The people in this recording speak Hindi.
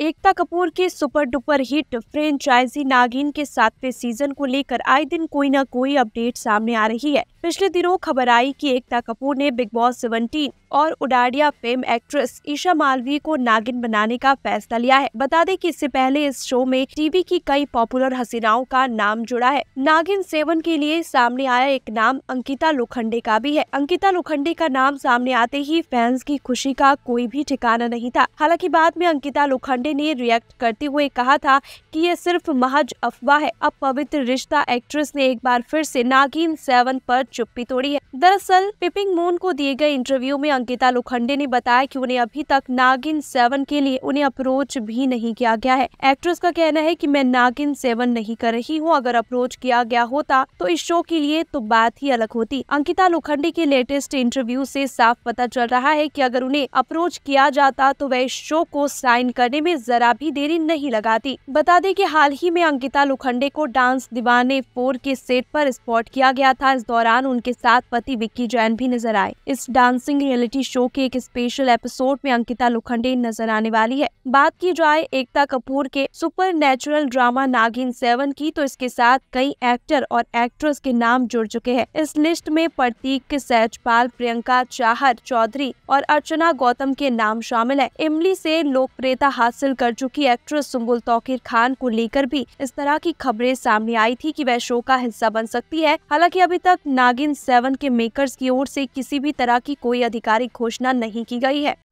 एकता कपूर की सुपर डुपर हिट फ्रेंचाइजी नागिन के 7वें सीजन को लेकर आए दिन कोई ना कोई अपडेट सामने आ रही है। पिछले दिनों खबर आई कि एकता कपूर ने बिग बॉस 17 और उड़ानियां फेम एक्ट्रेस ईशा मालवी को नागिन बनाने का फैसला लिया है। बता दें कि इससे पहले इस शो में टीवी की कई पॉपुलर हसीनाओं का नाम जुड़ा है। नागिन 7 के लिए सामने आया एक नाम अंकिता लोखंडे का भी है। अंकिता लोखंडे का नाम सामने आते ही फैंस की खुशी का कोई भी ठिकाना नहीं था। हालांकि बाद में अंकिता लोखंडे ने रिएक्ट करते हुए कहा था कि यह सिर्फ महज अफवाह है। अब पवित्र रिश्ता एक्ट्रेस ने एक बार फिर से नागिन 7 पर चुप्पी तोड़ी है। दरअसल पिपिंग मून को दिए गए इंटरव्यू में अंकिता लोखंडे ने बताया कि उन्हें अभी तक नागिन 7 के लिए उन्हें अप्रोच भी नहीं किया गया है। एक्ट्रेस का कहना है कि मैं नागिन 7 नहीं कर रही हूं, अगर अप्रोच किया गया होता तो इस शो के लिए तो बात ही अलग होती। अंकिता लोखंडे के लेटेस्ट इंटरव्यू से साफ पता चल रहा है कि अगर उन्हें अप्रोच किया जाता तो वह इस शो को साइन करने में जरा भी देरी नहीं लगाती। बता दें कि हाल ही में अंकिता लोखंडे को डांस दीवाने 4 के सेट पर स्पॉट किया गया था। इस दौरान उनके साथ पति विक्की जैन भी नजर आए। इस डांसिंग रियलिटी शो के एक स्पेशल एपिसोड में अंकिता लोखंडे नजर आने वाली है। बात की जाए एकता कपूर के सुपर नेचुरल ड्रामा नागिन 7 की तो इसके साथ कई एक्टर और एक्ट्रेस के नाम जुड़ चुके हैं। इस लिस्ट में प्रतीक सहजपाल, प्रियंका चाह चौधरी और अर्चना गौतम के नाम शामिल है। इमली से लोकप्रियता हासिल कर चुकी एक्ट्रेस सुम्बुल तौकीर खान को लेकर भी इस तरह की खबरें सामने आई थी कि वह शो का हिस्सा बन सकती है। हालांकि अभी तक नागिन 7 के मेकर्स की ओर से किसी भी तरह की कोई आधिकारिक घोषणा नहीं की गई है।